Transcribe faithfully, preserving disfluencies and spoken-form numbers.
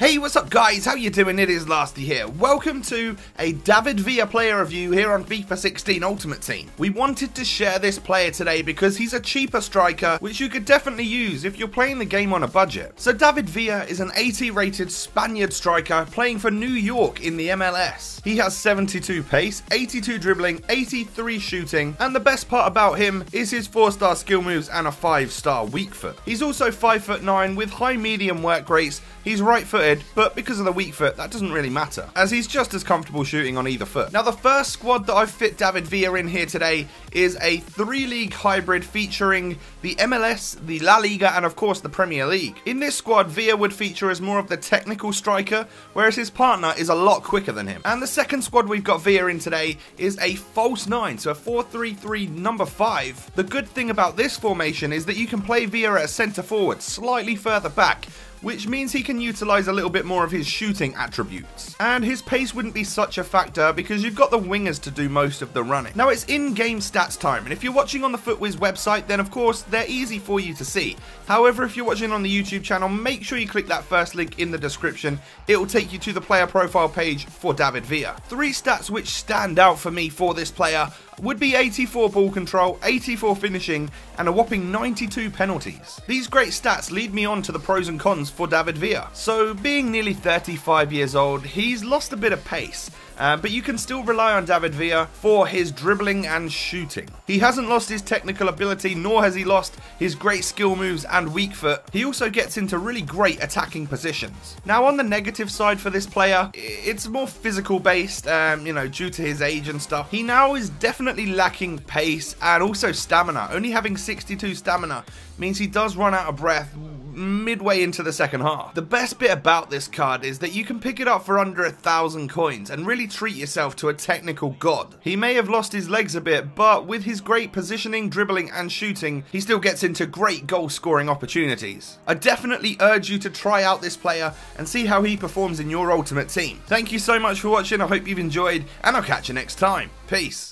Hey, what's up guys, how you doing? It is Lasty here. Welcome to a David Villa player review here on FIFA sixteen Ultimate Team. We wanted to share this player today because he's a cheaper striker, which you could definitely use if you're playing the game on a budget. So David Villa is an eighty rated Spaniard striker playing for New York in the M L S. He has seventy-two pace, eighty-two dribbling, eighty-three shooting, and the best part about him is his four star skill moves and a five star weak foot. He's also five foot nine with high medium work rates. He's right footed, but because of the weak foot, that doesn't really matter, as he's just as comfortable shooting on either foot. Now, the first squad that I've fit David Villa in here today is a three-league hybrid featuring the M L S, the La Liga, and of course the Premier League. In this squad, Villa would feature as more of the technical striker, whereas his partner is a lot quicker than him. And the second squad we've got Villa in today is a false nine, so a four three three number five. The good thing about this formation is that you can play Villa at centre forward, slightly further back, which means he can utilise a little bit more of his shooting attributes. And his pace wouldn't be such a factor because you've got the wingers to do most of the running. Now, it's in-game stats time, and if you're watching on the Footwiz website, then of course they're easy for you to see. However, if you're watching on the YouTube channel, make sure you click that first link in the description. It will take you to the player profile page for David Villa. Three stats which stand out for me for this player would be eighty-four ball control, eighty-four finishing, and a whopping ninety-two penalties. These great stats lead me on to the pros and cons for David Villa. So being nearly thirty-five years old, he's lost a bit of pace, uh, but you can still rely on David Villa for his dribbling and shooting. He hasn't lost his technical ability, nor has he lost his great skill moves and weak foot. He also gets into really great attacking positions. Now, on the negative side for this player, it's more physical based, um, you know, due to his age and stuff. He now is definitely lacking pace and also stamina. Only having sixty-two stamina means he does run out of breath midway into the second half. The best bit about this card is that you can pick it up for under a thousand coins and really treat yourself to a technical god. He may have lost his legs a bit, but with his great positioning, dribbling and shooting, he still gets into great goal scoring opportunities. I definitely urge you to try out this player and see how he performs in your ultimate team. Thank you so much for watching, I hope you've enjoyed, and I'll catch you next time. Peace.